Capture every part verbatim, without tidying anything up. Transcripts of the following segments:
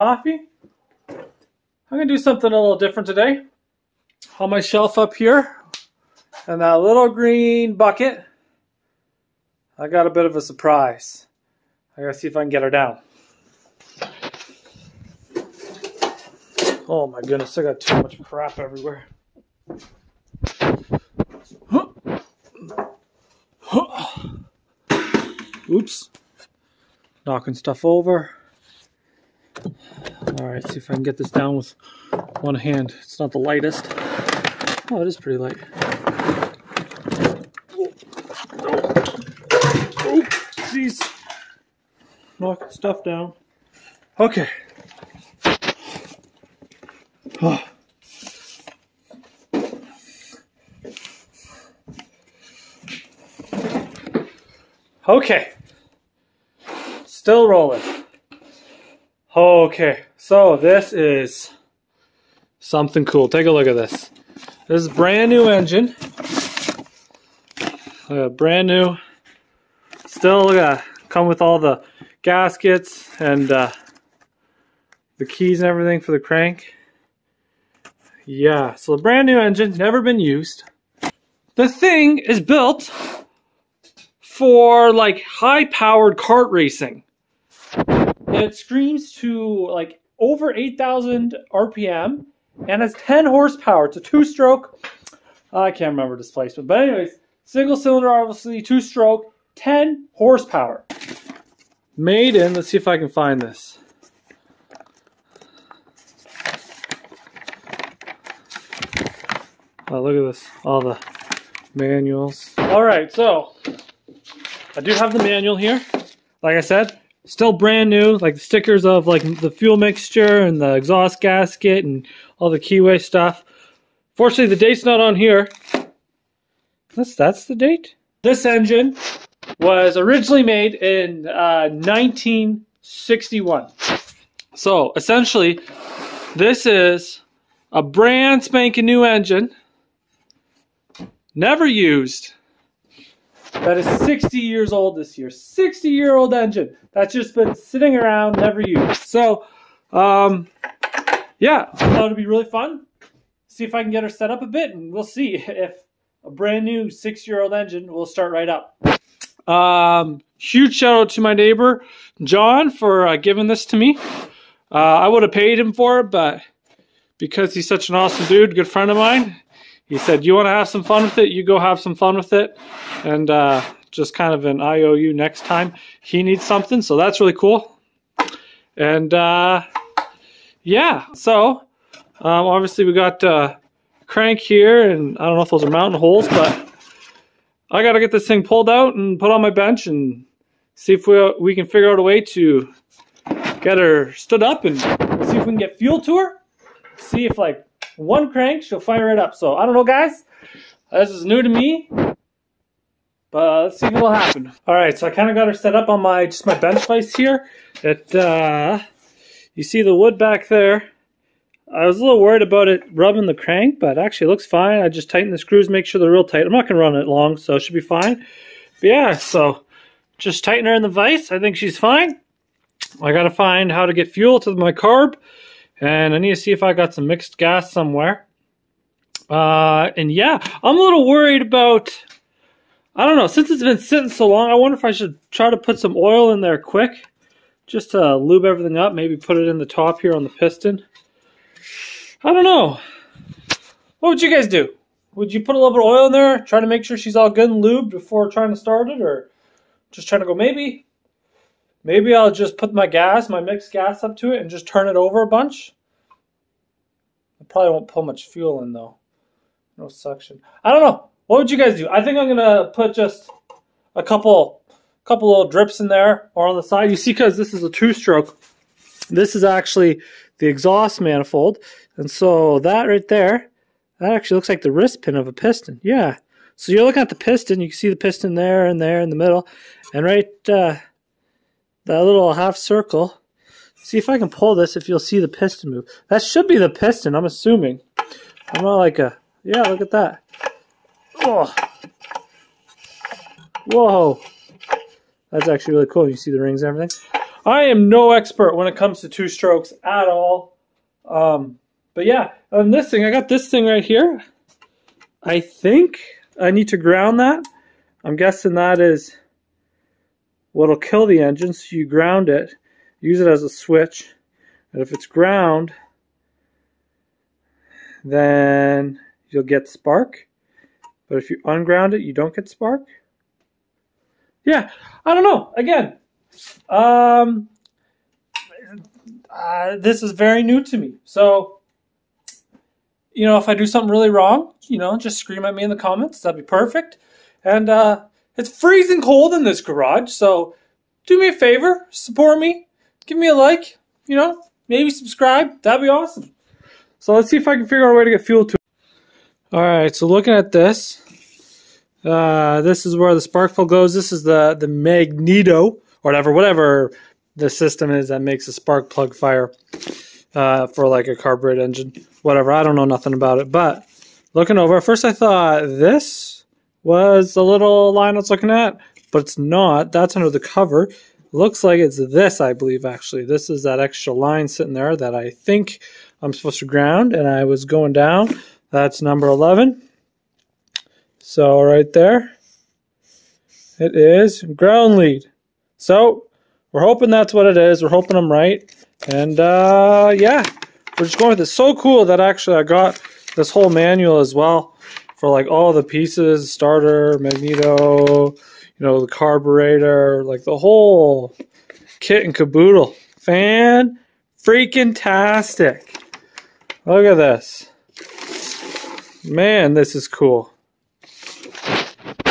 Coffee. I'm gonna do something a little different today. On my shelf up here, in that little green bucket, I got a bit of a surprise. I gotta see if I can get her down. Oh my goodness, I got too much crap everywhere. Oops, knocking stuff over. Alright, see if I can get this down with one hand. It's not the lightest. Oh, it is pretty light. Oh, jeez. Knocking stuff down. Okay. Oh. Okay. Still rolling. Okay, so this is something cool. Take a look at this. This is a brand new engine. Uh, brand new. Still uh, come with all the gaskets and uh, the keys and everything for the crank. Yeah, so the brand new engine, never been used. The thing is built for like high-powered kart racing. It screams to like over eight thousand R P M and has ten horsepower. It's a two-stroke. I can't remember displacement, but anyways, single cylinder, obviously two-stroke, ten horsepower. Made in. Let's see if I can find this. Oh, look at this. All the manuals. All right, so I do have the manual here. Like I said. Still brand new, like the stickers of like the fuel mixture and the exhaust gasket and all the keyway stuff. Fortunately, the date's not on here. That's, that's the date? This engine was originally made in uh, nineteen sixty-one. So essentially, this is a brand spanking new engine, never used. That is sixty years old this year. sixty-year-old engine. That's just been sitting around, never used. So, um, yeah, I thought it'd be really fun. See if I can get her set up a bit, and we'll see if a brand new six-year-old engine will start right up. Um, huge shout out to my neighbor, John, for uh, giving this to me. Uh, I would have paid him for it, but because he's such an awesome dude, good friend of mine, he said, you want to have some fun with it? You go have some fun with it. And uh, just kind of an I O U next time. He needs something, so that's really cool. And, uh, yeah. So, um, obviously we got uh, crank here, and I don't know if those are mountain holes, but I got to get this thing pulled out and put on my bench and see if we, we can figure out a way to get her stood up and see if we can get fuel to her. See if, like, one crank, she'll fire it up. So I don't know, guys. This is new to me, but let's see what'll happen. All right, so I kind of got her set up on my just my bench vise here. It uh, you see the wood back there. I was a little worried about it rubbing the crank, but actually it looks fine. I just tighten the screws, make sure they're real tight. I'm not gonna run it long, so it should be fine. But yeah, so just tighten her in the vise. I think she's fine. I gotta find how to get fuel to my carb. And I need to see if I got some mixed gas somewhere. Uh, and yeah, I'm a little worried about, I don't know, since it's been sitting so long, I wonder if I should try to put some oil in there quick. Just to lube everything up, maybe put it in the top here on the piston. I don't know. What would you guys do? Would you put a little bit of oil in there, try to make sure she's all good and lubed before trying to start it? Or just trying to go, maybe... Maybe I'll just put my gas, my mixed gas up to it and just turn it over a bunch. I probably won't pull much fuel in though. No suction. I don't know. What would you guys do? I think I'm going to put just a couple couple little drips in there or on the side. You see, because this is a two-stroke, this is actually the exhaust manifold. And so that right there, that actually looks like the wrist pin of a piston. Yeah. So you're looking at the piston. You can see the piston there and there in the middle. And right... Uh, that little half circle. See if I can pull this, if you'll see the piston move. That should be the piston, I'm assuming. I'm not like a... Yeah, look at that. Oh. Whoa. That's actually really cool. You see the rings and everything. I am no expert when it comes to two strokes at all. Um, but yeah, on this thing, I got this thing right here. I think I need to ground that. I'm guessing that is what'll kill the engine. So you ground it, use it as a switch. And if it's ground, then you'll get spark. But if you unground it, you don't get spark. Yeah, I don't know. Again, um, uh, this is very new to me. So, you know, if I do something really wrong, you know, just scream at me in the comments. That'd be perfect. And uh, it's freezing cold in this garage. So do me a favor, support me, give me a like, you know, maybe subscribe. That'd be awesome. So let's see if I can figure out a way to get fuel to it. All right, so looking at this, uh, this is where the spark plug goes. This is the, the magneto, or whatever, whatever the system is that makes a spark plug fire uh, for like a carbureted engine, whatever. I don't know nothing about it, but looking over, first I thought this was the little line I was looking at, but it's not. That's under the cover. Looks like it's this, I believe, actually. This is that extra line sitting there that I think I'm supposed to ground, and I was going down. That's number eleven. So right there, it is ground lead. So we're hoping that's what it is. We're hoping I'm right. And uh, yeah, we're just going with it. So cool that actually I got this whole manual as well for like all the pieces, starter, magneto, you know, the carburetor, like the whole kit and caboodle. Fan-freaking-tastic. Look at this. Man, this is cool.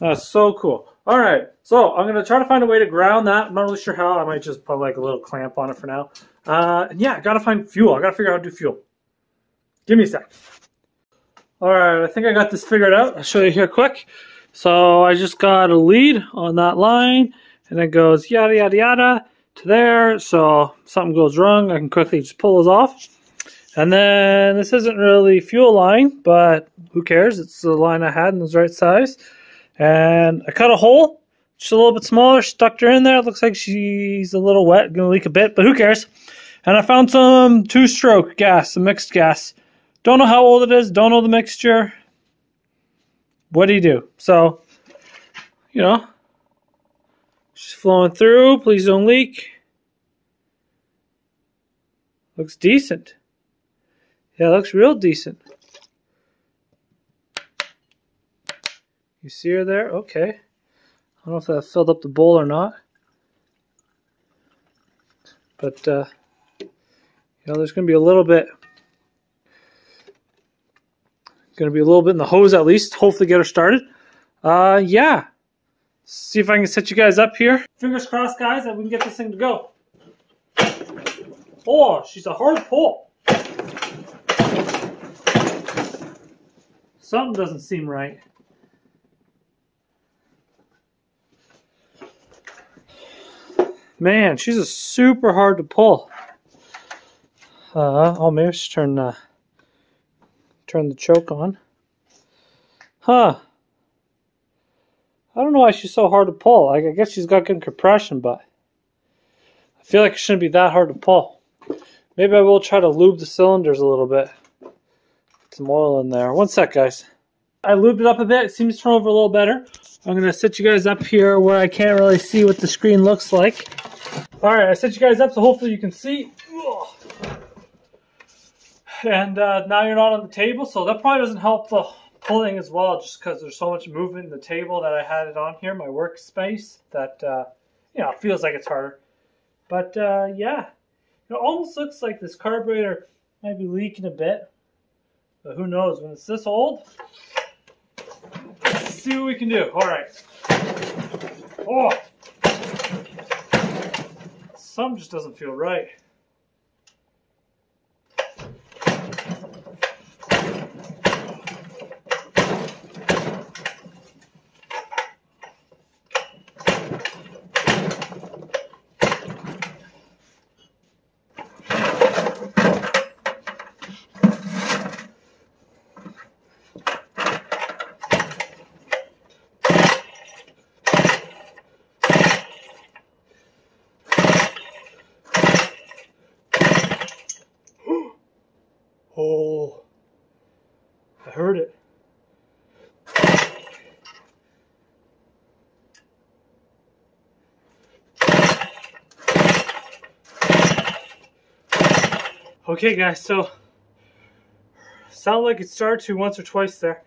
That's so cool. All right, so I'm going to try to find a way to ground that. I'm not really sure how. I might just put like a little clamp on it for now. Uh, and yeah, I got to find fuel. I got to figure out how to do fuel. Give me a sec. All right, I think I got this figured out. I'll show you here quick. So I just got a lead on that line, and it goes yada, yada, yada to there. So if something goes wrong, I can quickly just pull those off. And then this isn't really fuel line, but who cares? It's the line I had and it was the right size. And I cut a hole. She's a little bit smaller. Stuck her in there. It looks like she's a little wet, going to leak a bit, but who cares? And I found some two-stroke gas, some mixed gas. Don't know how old it is. Don't know the mixture. What do you do? So, you know, she's flowing through. Please don't leak. Looks decent. Yeah, it looks real decent. You see her there? Okay. I don't know if that filled up the bowl or not. But, uh, you know, there's going to be a little bit. Going to be a little bit in the hose at least. Hopefully get her started. Uh, yeah. See if I can set you guys up here. Fingers crossed, guys, that we can get this thing to go. Oh, she's a hard pull. Something doesn't seem right. Man, she's a super hard to pull. Uh, oh, maybe I should turn... Uh, Turn the choke on. Huh. I don't know why she's so hard to pull. Like, I guess she's got good compression, but I feel like it shouldn't be that hard to pull. Maybe I will try to lube the cylinders a little bit. Put some oil in there. One sec, guys. I lubed it up a bit. It seems to turn over a little better. I'm going to set you guys up here where I can't really see what the screen looks like. Alright, I set you guys up so hopefully you can see. Ugh. And uh, now you're not on the table, so that probably doesn't help the pulling as well, just because there's so much movement in the table that I had it on here, my workspace, that, uh, you know, it feels like it's harder. But, uh, yeah, it almost looks like this carburetor might be leaking a bit, but who knows, when it's this old, let's see what we can do. All right. Oh! Something just doesn't feel right. Oh, I heard it. Okay guys, so sound like it started to once or twice there.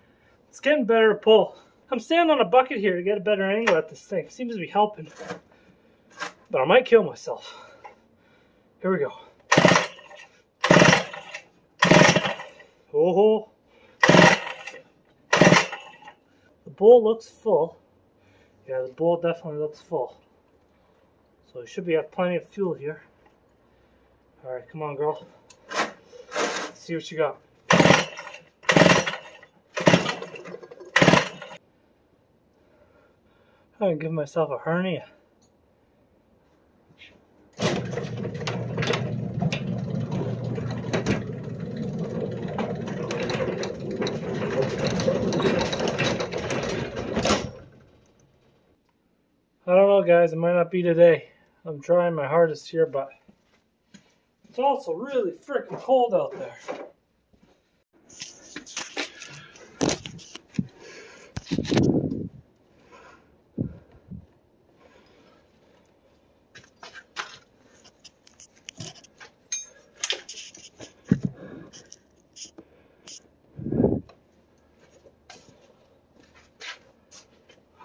It's getting better to pull. I'm standing on a bucket here to get a better angle at this thing. It seems to be helping, but I might kill myself. Here we go. Oh, the bowl looks full. Yeah, the bowl definitely looks full. So we should be have plenty of fuel here. All right, come on, girl. Let's see what you got. I'm gonna give myself a hernia. I don't know, guys, it might not be today. I'm trying my hardest here, but it's also really freaking cold out there.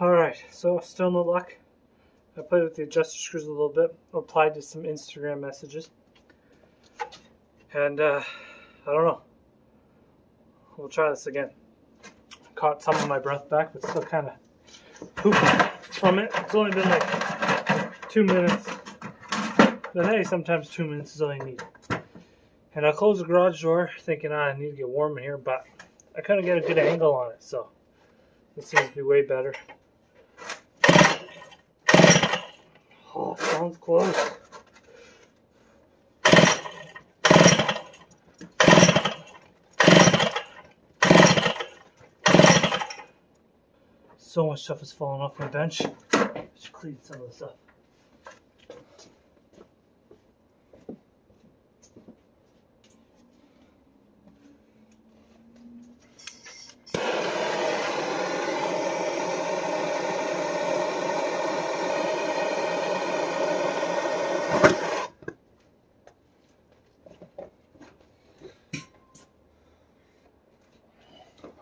Alright, so still no luck. I played with the adjuster screws a little bit, replied to some Instagram messages. And, uh, I don't know. We'll try this again. Caught some of my breath back, but still kind of pooping from it. It's only been like two minutes. But hey, sometimes two minutes is all you need. And I closed the garage door thinking, ah, I need to get warm in here, but I couldn't get a good angle on it, so this seems to be way better. Oh, sounds close. So much stuff is falling off my bench. I should clean some of this up.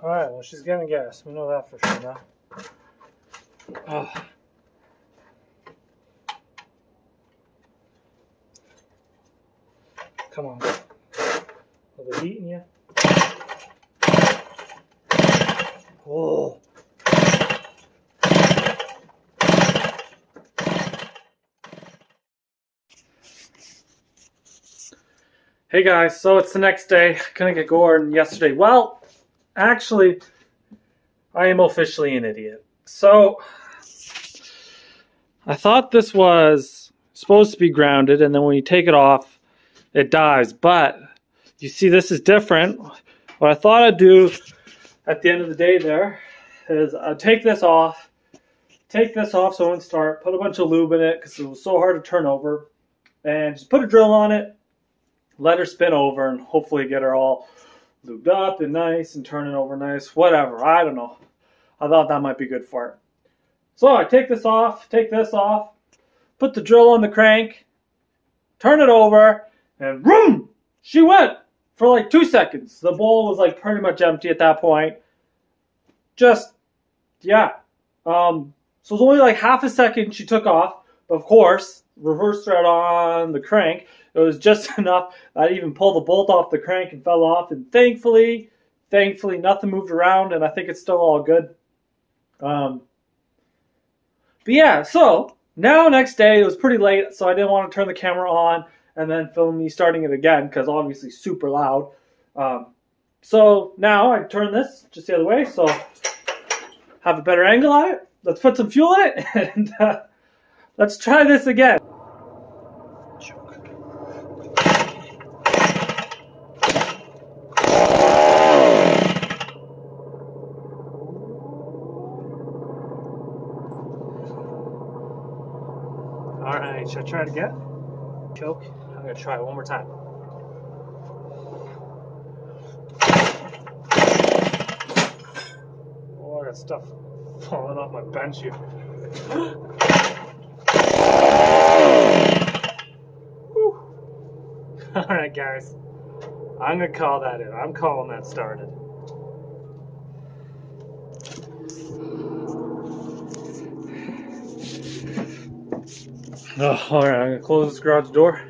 Alright, well, she's gonna get us. We know that for sure now. Uh, come on, a little heat in you. Oh. Hey guys, so it's the next day. I couldn't get going yesterday. Well, actually, I am officially an idiot. So, I thought this was supposed to be grounded, and then when you take it off, it dies. But, you see, this is different. What I thought I'd do at the end of the day there is I'd take this off, take this off so it wouldn't start, put a bunch of lube in it because it was so hard to turn over, and just put a drill on it, let her spin over, and hopefully get her all lubed up and nice and turn it over nice, whatever, I don't know. I thought that might be good for it. So I take this off, take this off, put the drill on the crank, turn it over, and boom! She went for like two seconds. The bowl was like pretty much empty at that point. Just, yeah. Um, so it was only like half a second she took off. Of course, reverse thread on the crank. It was just enough that I even pulled the bolt off the crank and fell off. And thankfully, thankfully nothing moved around, and I think it's still all good. Um, but yeah, so now next day it was pretty late, so I didn't want to turn the camera on and then film me starting it again because obviously super loud. Um, so now I turn this just the other way, so have a better angle on it. Let's put some fuel in it and uh, let's try this again. Alright, should I try it again? Choke. I'm going to try it one more time. stuff falling off my bench here. Alright guys, I'm going to call that it. I'm calling that started. Oh, alright, I'm going to close this garage door.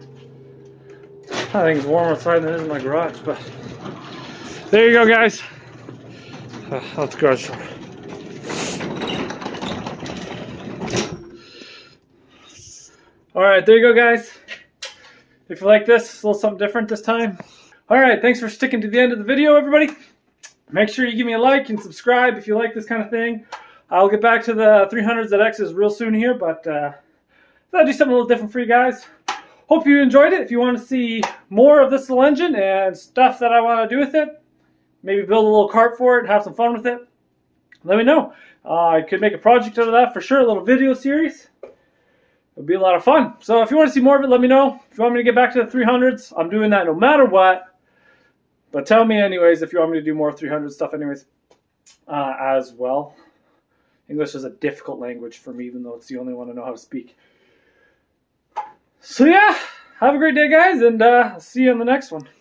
I think it's warmer outside than it is in my garage, but there you go guys. Uh, that's the garage door. Alright, there you go guys. If you like this, it's a little something different this time. Alright, thanks for sticking to the end of the video, everybody. Make sure you give me a like and subscribe if you like this kind of thing. I'll get back to the three hundred Z X's real soon here, but uh, I'll do something a little different for you guys. Hope you enjoyed it. If you want to see more of this little engine and stuff that I want to do with it, maybe build a little cart for it, have some fun with it, let me know. Uh, I could make a project out of that for sure, a little video series. It'd be a lot of fun. So if you want to see more of it, let me know. If you want me to get back to the three hundreds, I'm doing that no matter what. But tell me anyways if you want me to do more three hundred stuff anyways uh, as well. English is a difficult language for me, even though it's the only one I know how to speak. So yeah, have a great day, guys, and uh, see you on the next one.